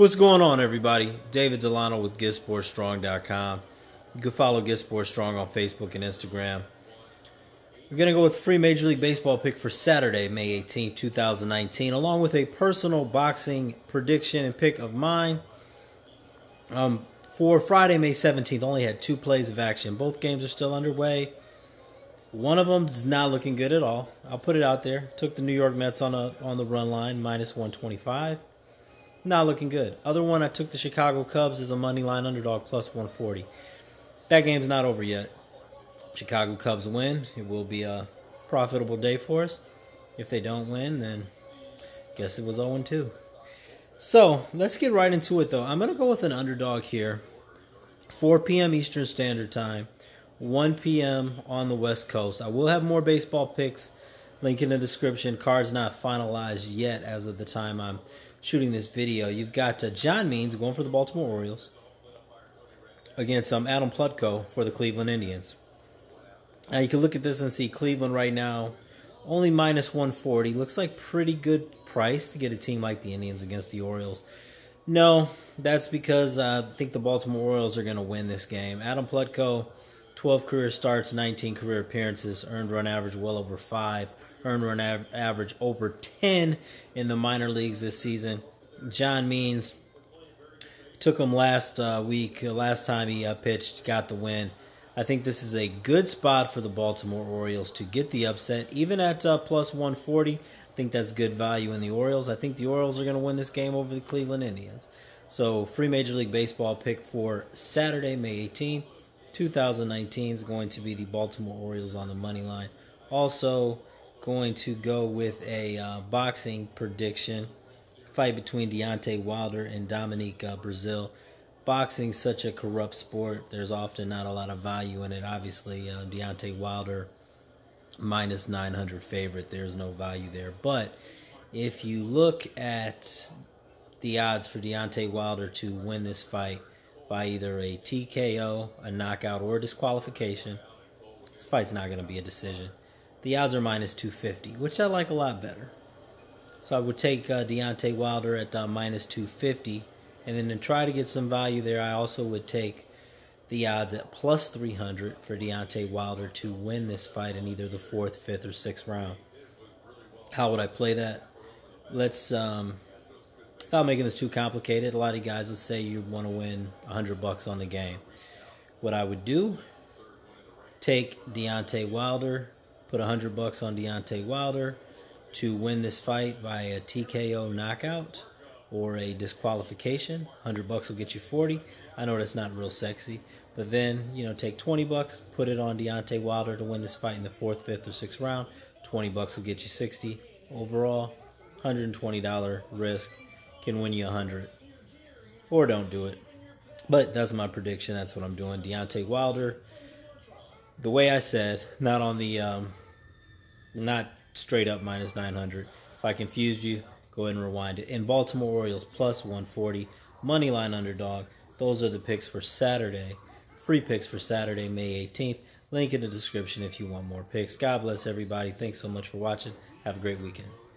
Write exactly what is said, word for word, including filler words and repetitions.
What's going on, everybody? David Delano with Get Sports Strong dot com. You can follow GetSportsStrong on Facebook and Instagram. We're going to go with a free Major League Baseball pick for Saturday, May eighteenth, two thousand nineteen, along with a personal boxing prediction and pick of mine. Um, for Friday, May seventeenth, only had two plays of action. Both games are still underway. One of them is not looking good at all. I'll put it out there. Took the New York Mets on a on the run line, minus one twenty-five. Not looking good. Other one, I took the Chicago Cubs as a money line underdog, plus one forty. That game's not over yet. Chicago Cubs win, it will be a profitable day for us. If they don't win, then guess it was oh and two. So let's get right into it, though. I'm going to go with an underdog here. four p m Eastern Standard Time, one p m on the West Coast. I will have more baseball picks. Link in the description. Card's not finalized yet as of the time I'm shooting this video. You've got uh, John Means going for the Baltimore Orioles against um, Adam Plutko for the Cleveland Indians. Now you can look at this and see Cleveland right now only minus one forty. Looks like pretty good price to get a team like the Indians against the Orioles. No, that's because uh, I think the Baltimore Orioles are going to win this game. Adam Plutko, twelve career starts, nineteen career appearances, earned run average well over five. Earned run average over ten in the minor leagues this season. John Means took him last uh, week, last time he uh, pitched, got the win. I think this is a good spot for the Baltimore Orioles to get the upset. Even at uh, plus one forty, I think that's good value in the Orioles. I think the Orioles are going to win this game over the Cleveland Indians. So free Major League Baseball pick for Saturday, May eighteenth, two thousand nineteen is going to be the Baltimore Orioles on the money line. Also, going to go with a uh, boxing prediction. Fight between Deontay Wilder and Dominic uh, Breazeale. Boxing's such a corrupt sport. There's often not a lot of value in it. Obviously, uh, Deontay Wilder, minus nine hundred favorite. There's no value there. But if you look at the odds for Deontay Wilder to win this fight by either a T K O, a knockout, or a disqualification, this fight's not going to be a decision. The odds are minus two fifty, which I like a lot better. So I would take uh, Deontay Wilder at uh, minus two fifty. And then to try to get some value there, I also would take the odds at plus three hundred for Deontay Wilder to win this fight in either the fourth, fifth, or sixth round. How would I play that? Let's, um, without making this too complicated, a lot of guys, let's say you want to win a hundred bucks on the game. What I would do, take Deontay Wilder. Put a hundred bucks on Deontay Wilder to win this fight by a T K O knockout or a disqualification. a hundred bucks will get you forty. I know that's not real sexy, but then, you know, take twenty bucks, put it on Deontay Wilder to win this fight in the fourth, fifth, or sixth round. twenty bucks will get you sixty. Overall, a hundred twenty dollar risk can win you a hundred. Or don't do it. But that's my prediction. That's what I'm doing. Deontay Wilder, the way I said, not on the... Um, Not straight up minus nine hundred. If I confused you, go ahead and rewind it. And Baltimore Orioles plus one forty. Moneyline underdog. Those are the picks for Saturday. Free picks for Saturday, May eighteenth. Link in the description if you want more picks. God bless everybody. Thanks so much for watching. Have a great weekend.